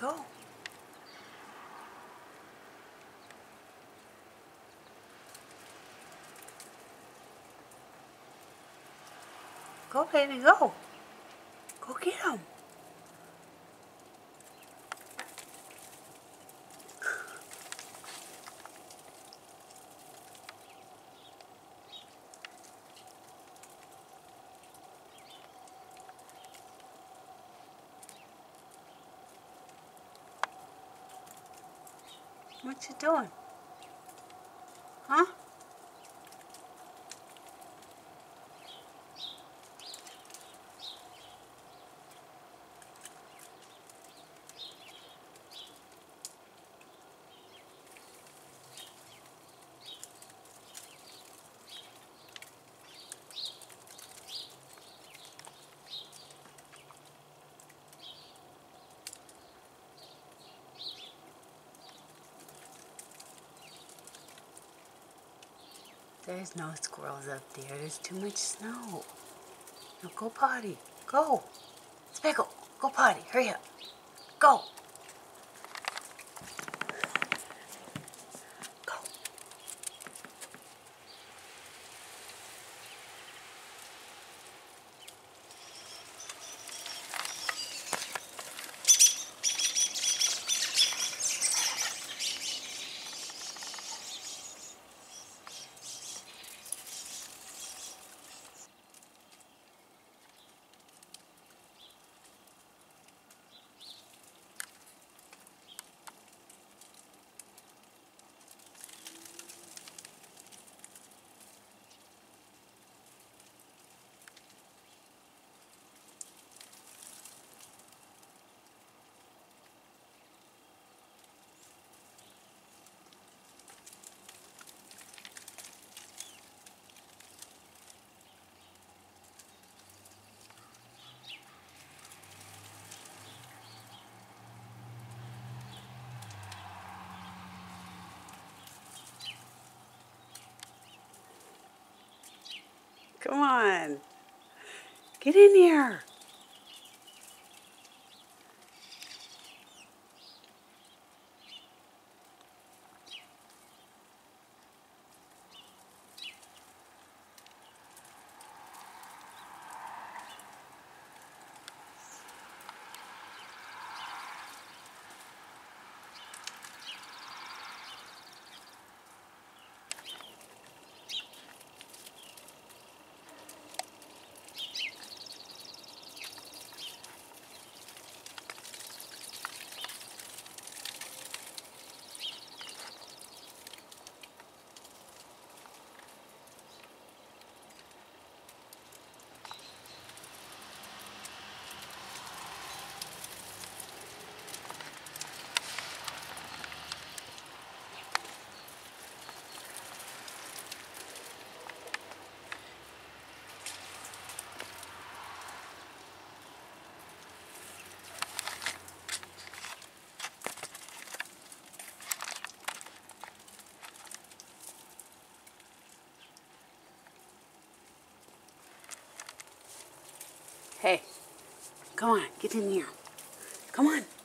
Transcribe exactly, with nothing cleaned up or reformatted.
go. Go, baby, go. Go get him. What you doing? Huh? There's no squirrels up there. There's too much snow. Now go potty. Go. Speckle, go potty. Hurry up. Go. Go. Come on, get in here. Hey, come on, get in here. Come on.